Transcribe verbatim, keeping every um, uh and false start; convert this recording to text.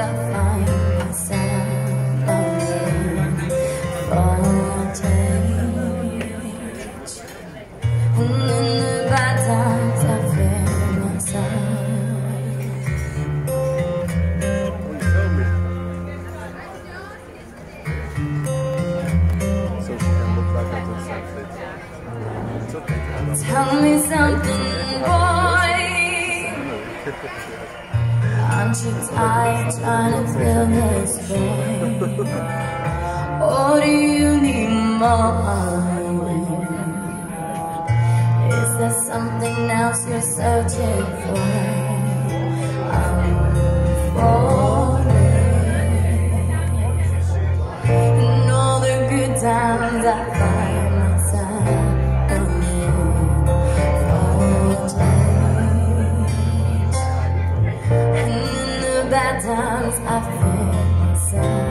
I find myself longing for change. And in the bad times I feel myself. So she can look back at herself. It's okay. Tell me something, boy. Aren't you tired trying to fill this void? Or do you need more? Is there something else you're searching for? I'm falling. In all the good times I find myself bad times I feel myself.